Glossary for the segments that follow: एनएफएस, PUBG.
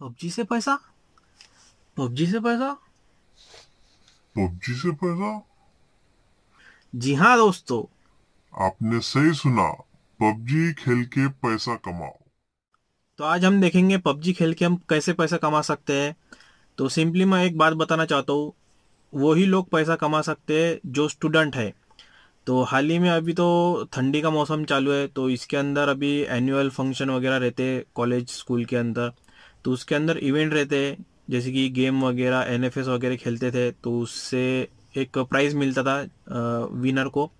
PUBG से पैसा। जी हाँ दोस्तों, आपने सही सुना, पबजी खेल के पैसा कमाओ। तो आज हम देखेंगे पबजी खेल के हम कैसे पैसा कमा सकते हैं। तो सिंपली मैं एक बात बताना चाहता हूँ, वही लोग पैसा कमा सकते हैं जो स्टूडेंट है। तो हाल ही में अभी तो ठंडी का मौसम चालू है, तो इसके अंदर अभी एनुअल फंक्शन वगैरह रहते हैं कॉलेज स्कूल के अंदर। तो उसके अंदर इवेंट रहते हैं जैसे कि गेम वगैरह, एनएफएस वगैरह खेलते थे तो उससे एक प्राइज़ मिलता था विनर को।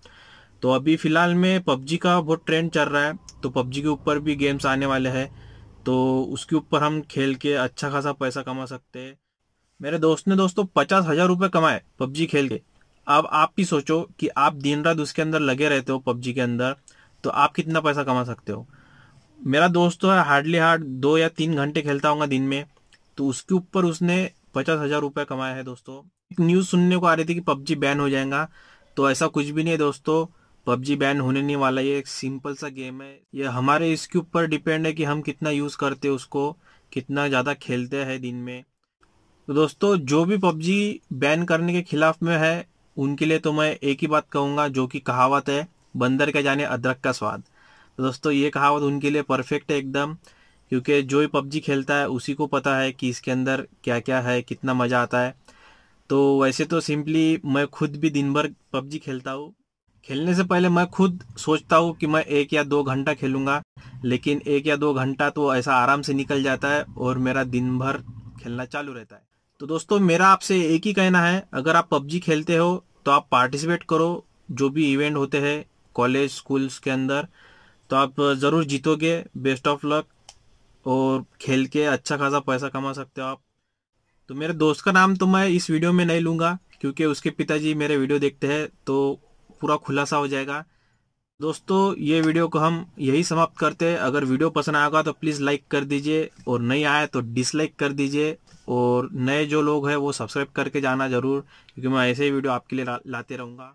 तो अभी फ़िलहाल में पबजी का बहुत ट्रेंड चल रहा है, तो पबजी के ऊपर भी गेम्स आने वाले हैं, तो उसके ऊपर हम खेल के अच्छा खासा पैसा कमा सकते हैं। मेरे दोस्त ने दोस्तों 50,000 रुपये कमाए पबजी खेल के। अब आप भी सोचो कि आप दिन रात उसके अंदर लगे रहते हो पबजी के अंदर, तो आप कितना पैसा कमा सकते हो। मेरा दोस्त तो है हार्डली हार्ड 2 या 3 घंटे खेलता होगा दिन में, तो उसके ऊपर उसने 50,000 रुपये कमाया है। दोस्तों एक न्यूज़ सुनने को आ रही थी कि पबजी बैन हो जाएगा, तो ऐसा कुछ भी नहीं है दोस्तों, पबजी बैन होने नहीं वाला। ये एक सिंपल सा गेम है, ये हमारे इसके ऊपर डिपेंड है कि हम कितना यूज़ करते हैं उसको, कितना ज़्यादा खेलते हैं दिन में। तो दोस्तों जो भी पबजी बैन करने के खिलाफ में है उनके लिए तो मैं एक ही बात कहूँगा, जो कि कहावत है, बंदर के जाने अदरक का स्वाद। तो दोस्तों ये कहावत उनके लिए परफेक्ट है एकदम, क्योंकि जो ही पबजी खेलता है उसी को पता है कि इसके अंदर क्या क्या है, कितना मज़ा आता है। तो वैसे तो सिंपली मैं खुद भी दिन भर पबजी खेलता हूँ, खेलने से पहले मैं खुद सोचता हूँ कि मैं 1 या 2 घंटा खेलूँगा, लेकिन 1 या 2 घंटा तो ऐसा आराम से निकल जाता है और मेरा दिन भर खेलना चालू रहता है। तो दोस्तों मेरा आपसे एक ही कहना है, अगर आप पबजी खेलते हो तो आप पार्टिसिपेट करो, जो भी इवेंट होते हैं कॉलेज स्कूल्स के अंदर, तो आप ज़रूर जीतोगे। बेस्ट ऑफ लक, और खेल के अच्छा खासा पैसा कमा सकते हो आप। तो मेरे दोस्त का नाम तो मैं इस वीडियो में नहीं लूँगा, क्योंकि उसके पिताजी मेरे वीडियो देखते हैं तो पूरा खुलासा हो जाएगा। दोस्तों ये वीडियो को हम यही समाप्त करते हैं। अगर वीडियो पसंद आएगा तो प्लीज़ लाइक कर दीजिए, और नहीं आए तो डिसलाइक कर दीजिए, और नए जो लोग हैं वो सब्सक्राइब करके जाना ज़रूर, क्योंकि मैं ऐसे ही वीडियो आपके लिए लाते रहूँगा।